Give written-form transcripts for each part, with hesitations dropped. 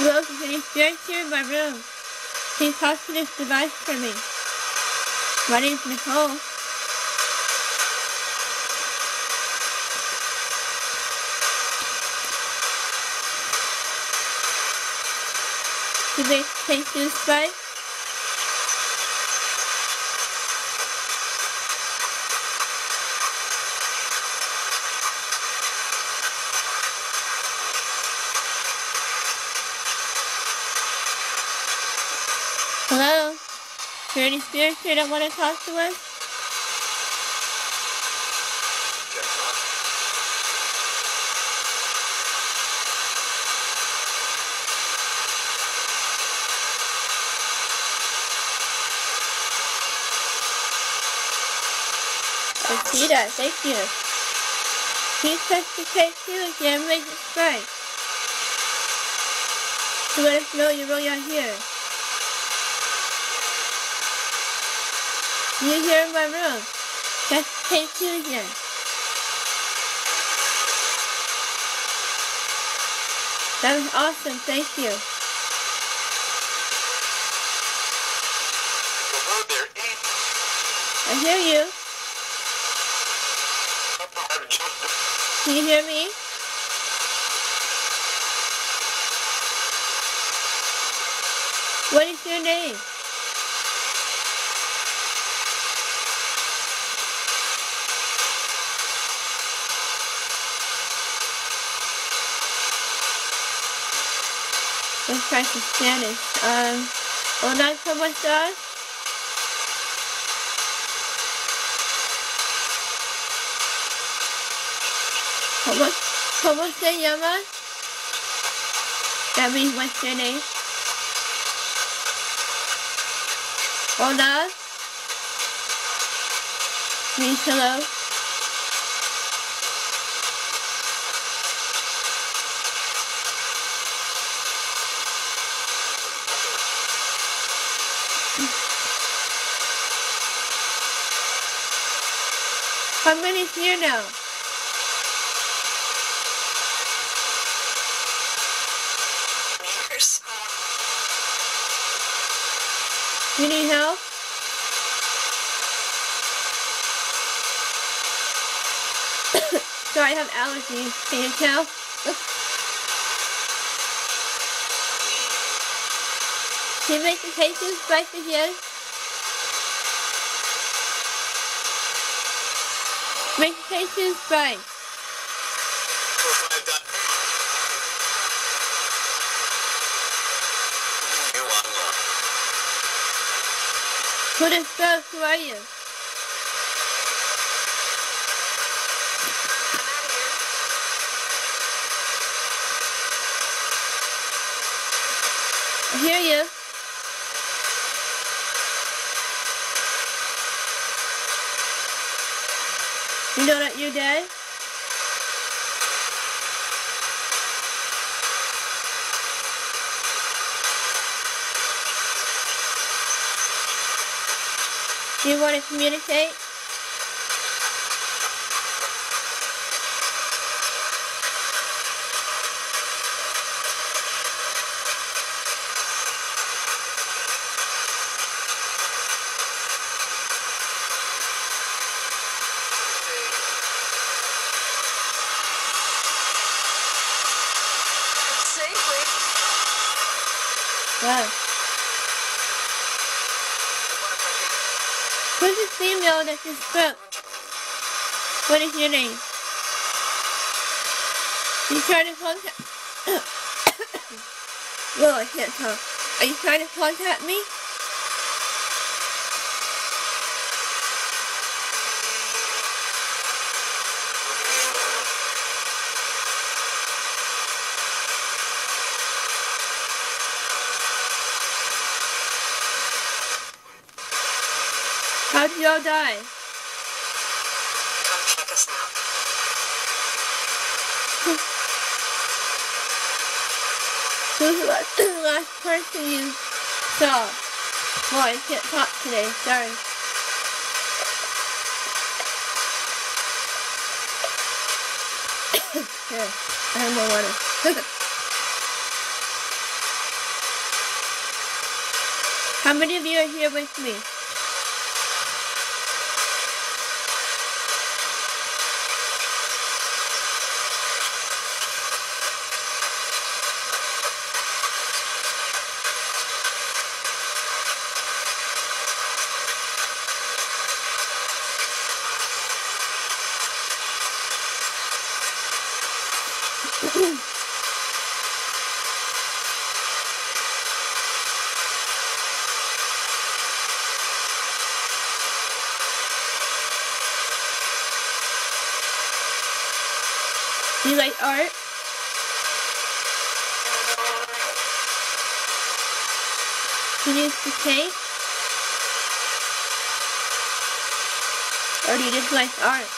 Welcome to this journey in my room. Please pass this device for me. My name's Nicole. Did they take this device? Hello? Is there any spirits here that want to talk to us? I see that, thank you. Please press the K2 again, make it strike. To let us know you're really out here. You're here in my room. Just take two again. That was awesome, thank you. Hello there, Ed. I hear you. Can you hear me? What is your name? Let's try some Spanish. Hola, ¿cómo estás? ¿Cómo se llama? That means what's your name? Hola means hello. How many here now? You need help? So I have allergies, can you tell? Can you make the cases back again? Make the cases back. Who the fuck? Who are you? I hear you. You know that you're dead? Do you want to communicate? Wow. Who's this female that you spoke? What is your name? You trying to contact... Whoa, I can't talk. Are you trying to contact me? How did y'all die? Come check us out. Who's the last person you saw? Boy, I can't talk today, sorry. Here, I have more water. How many of you are here with me? Do you like art? Do you use the cake? Or do you just like art?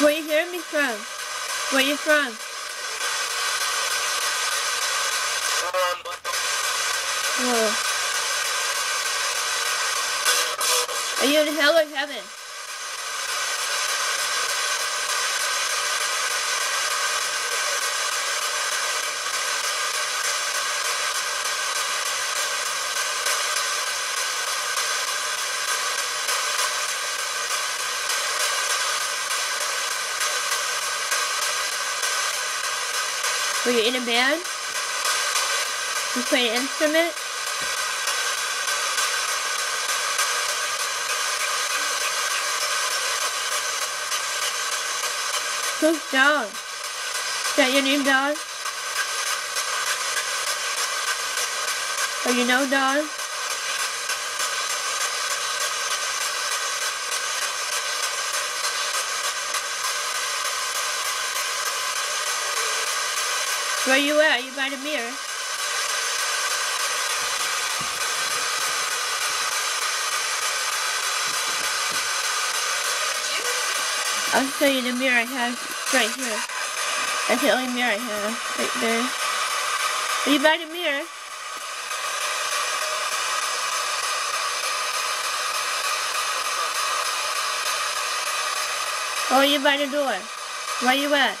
Where are you hearing me from? Where are you from? Whoa. Are you in hell or heaven? Were you in a band? You play an instrument? Who's dog? Is that your name, dog? Oh, you know dog? Where you at? Are you by the mirror? I'll show you the mirror I have right here. That's the only mirror I have, right there. Are you by the mirror? Or are you by the door? Where you at?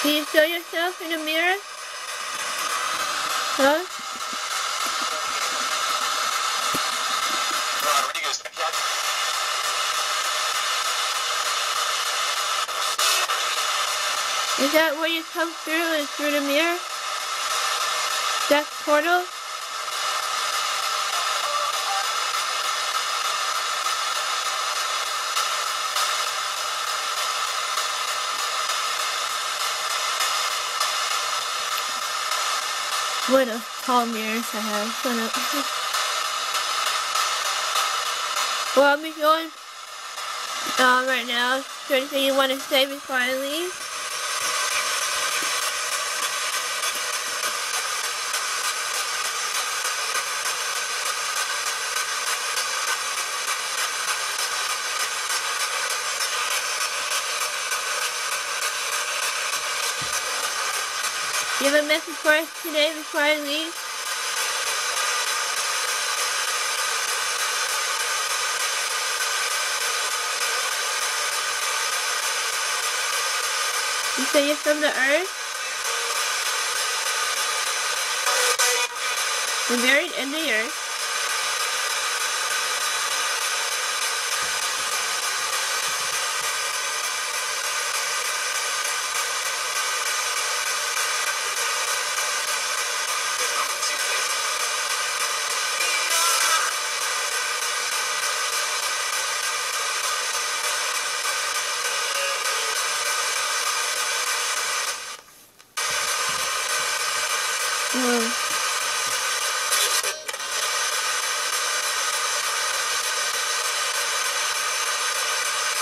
Can you show yourself in the mirror? Hello? Is that where you come through, is through the mirror? That portal? What a tall mirrors I have. Well, I'll be going right now. Is there anything you want to say before I leave? Do you have a message for us today before I leave? You say you're from the earth? You're buried in the earth.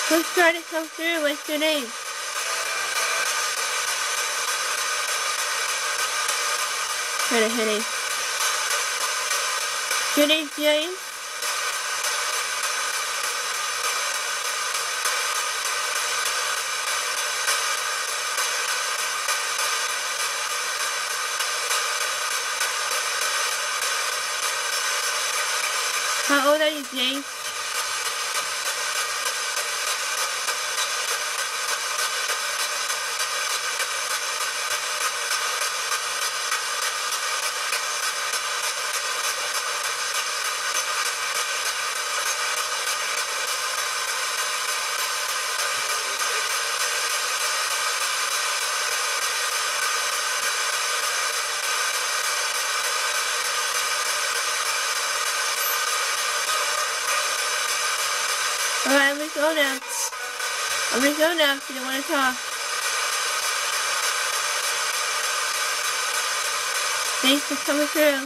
Who's trying to come through? What's your name? I had a headache. Your name's James? How old are you, James? I'm gonna go now. I'm gonna go now if you don't want to talk. Thanks for coming through.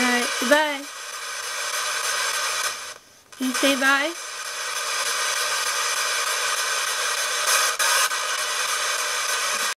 Alright, goodbye. Can you say bye?